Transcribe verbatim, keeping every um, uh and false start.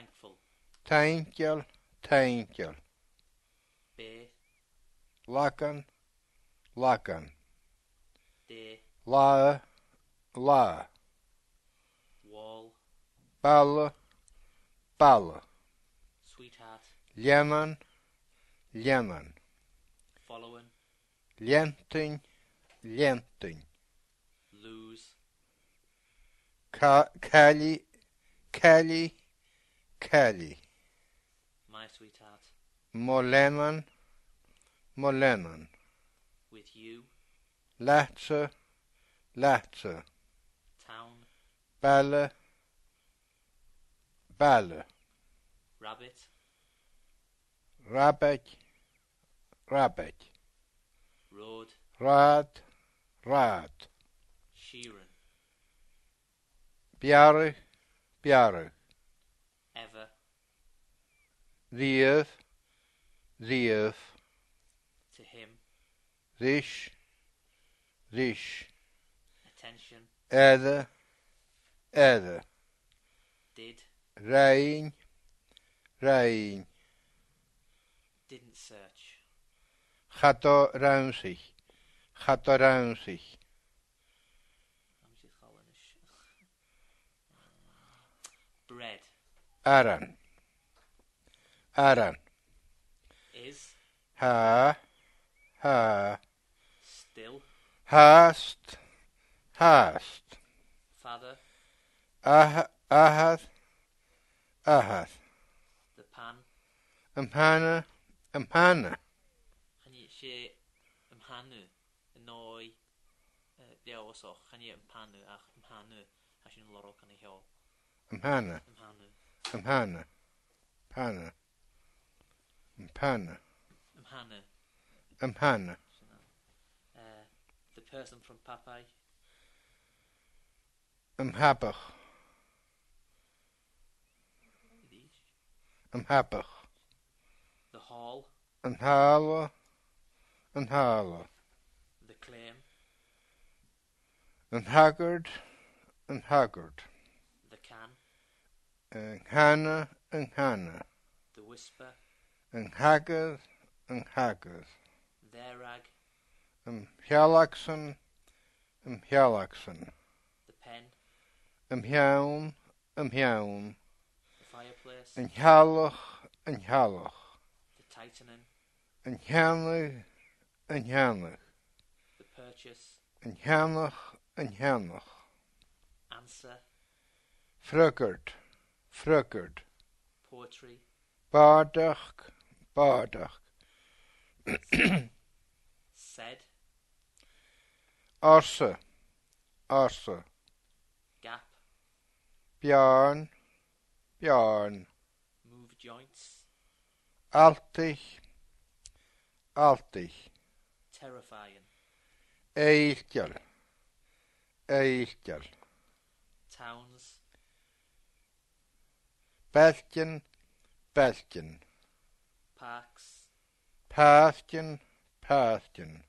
thankful. Thankjul, thankjul. Be. Lakan, lakan. De. La, la. Wall. Balla, balla. Sweetheart. Lennon, lennon. Following. Lenting, lenting. Lose. Ka, kali, kali, kali. My sweetheart. Molenon, molenon. With you. Latter, latter. Town. Balle, balle. Rabbit. Rabbit, rabbit. Road. Rad, rad. Sheeran. Bjarre, bjarre. Ever. The earth, the earth. To him. This, this. Attention. Either, either. Did. Rain, rain. Didn't search. Gaat around zich. Gaat around zich. Bread. Aran. Aran. Is. Ha. Ha. Still. Hast. Hast. Father. Ah. Ahad. Ahad. The pan. Amhana. Amhana. She mhanu noi de also khani mhanu ach mhanu ashin loro kan hio mhana mhanu mhana pana pana mhana mhana uh the person from Popeye mhapach mhapach the hall mhala and Harlow. The claim. And Haggard and Haggard. The can. And Hannah and Hannah. The whisper. And Haggard and Haggard. Their rag. And Hjalakson and Hjalakson. The pen. And Hjalm and Hjalm. The fireplace. And Hjalloch and Hjalloch. The Titanin. And Hjalmlich. And Hjalmlich. The purchase. And Hjalmlich, and Hjalmlich. Answer. Frukkert, frukkert. Poetry. Bardach, bardach. Said. Arse, arse. Gap. Bjarn, bjarn. Move joints. Altig, altig. Terrifying. Eikjal. Eikjal. Towns. Belkin. Belkin. Parks. Parkin. Parkin.